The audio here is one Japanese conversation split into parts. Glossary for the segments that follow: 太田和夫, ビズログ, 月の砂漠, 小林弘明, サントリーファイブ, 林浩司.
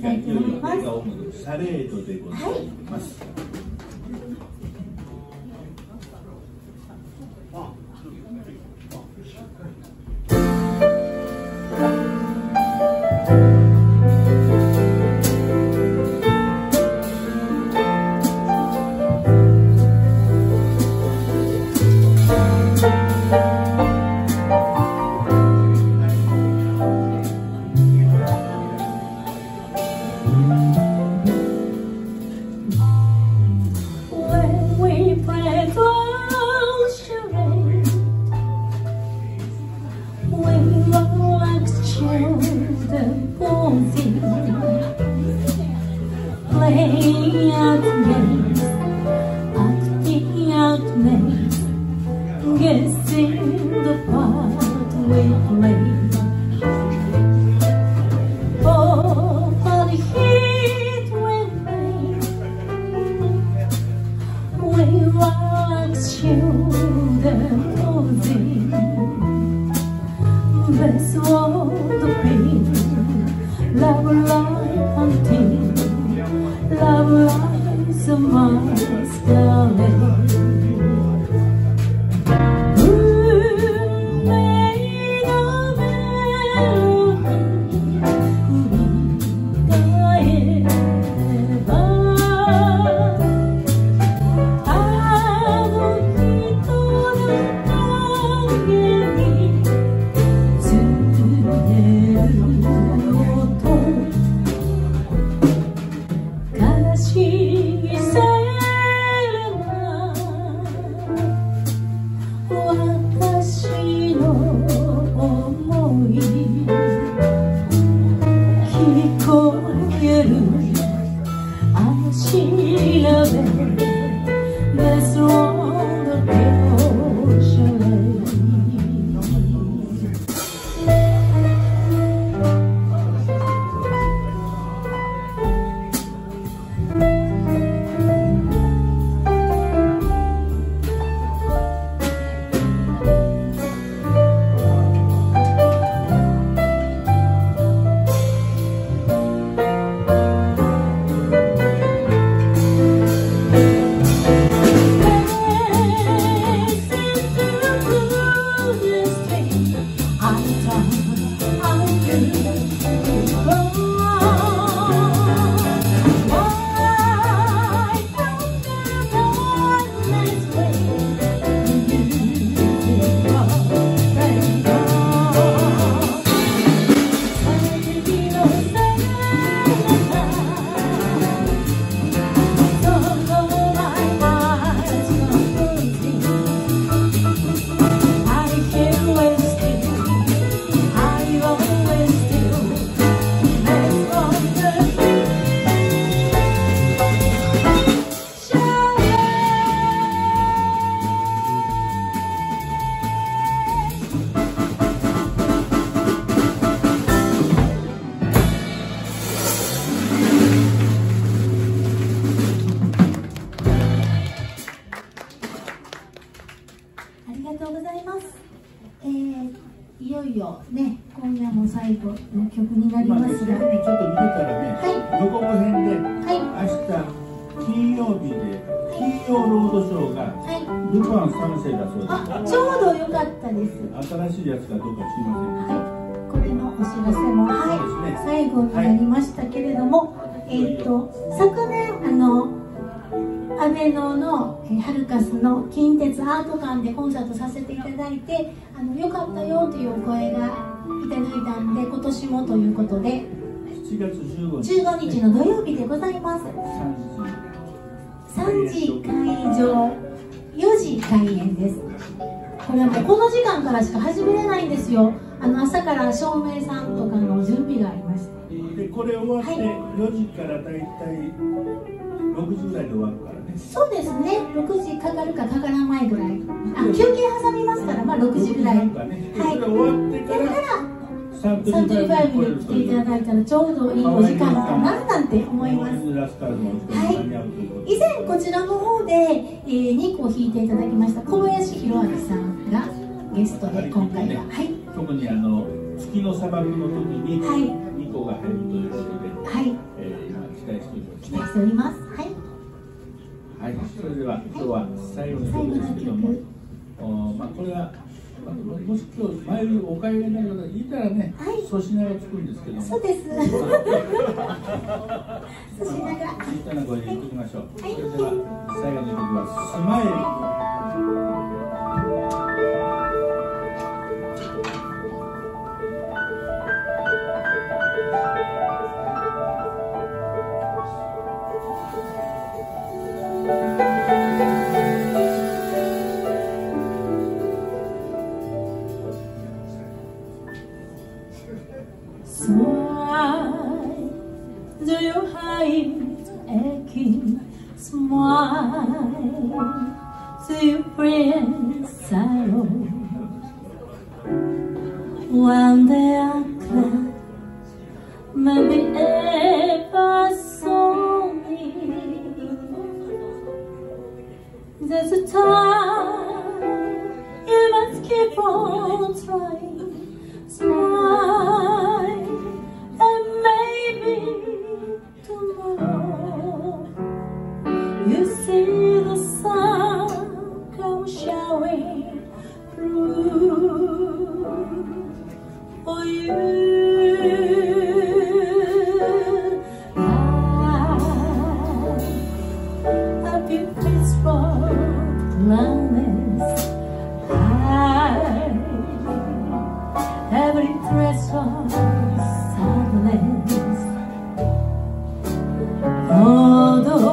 いきたいと思います。サレードでございます。そうですね、6時かかるかかからないぐらい、あ、休憩挟みますから、まあ6時ぐらい、はい、だからサントリーファイブに来ていただいたらちょうどいいお時間かななんて思います。はい、以前こちらの方で2個弾いていただきました小林弘明さんがゲストで今回は、はい、特にあの月の砂漠の時に2個が入るということで、はい、期待しております。はい、それでは今日は最後の曲ですけども、これはもし今日前よりお買い上げない方がいたらね、粗品がつくんですけども、そうです、粗品が小さな声で言ってきましょう。それでは最後の曲は「スマイル」。Smile to your friends' sorrow when they are glad. Maybe ever so near. There's a time you must keep on trying. Smile and maybe tomorrow.You see the sun come shining through for you. I'll be peaceful, loneliness. I every trace of sadness. Although.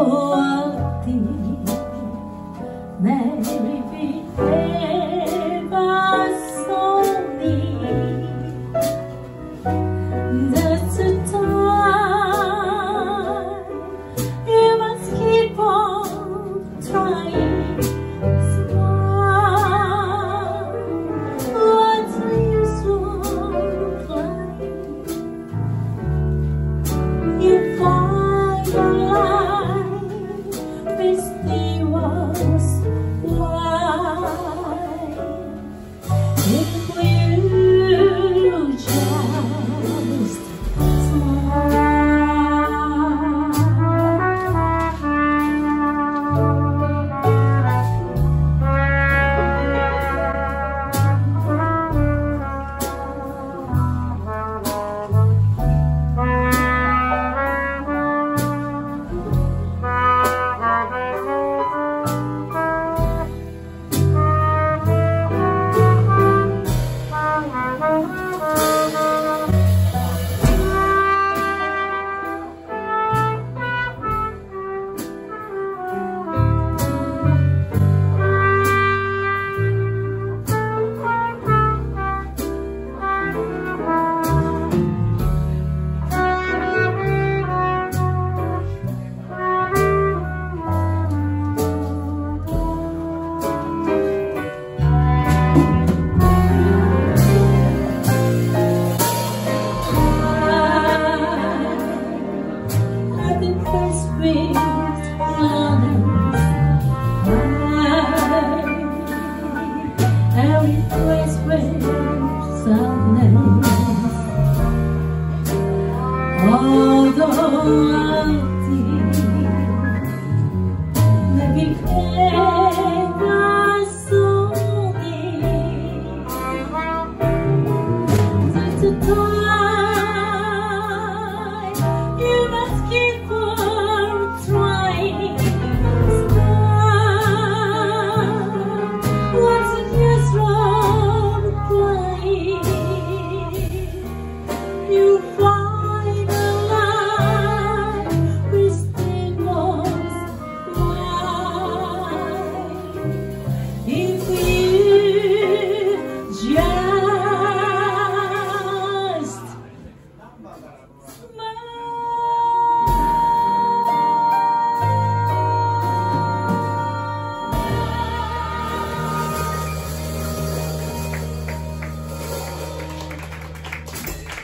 あ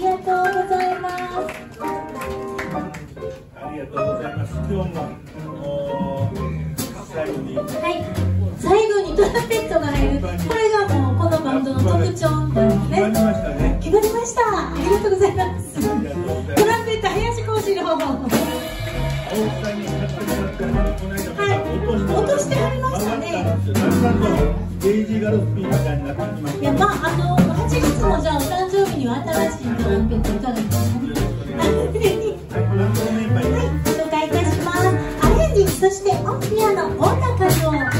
りがとうございます。トランペット林浩司の方落としてはりましたね。いや、まあ、8月もじゃあお誕生日には新しいトランペットいただきましたね。紹介いたします。アレンジ、そしてピアノ、太田和夫。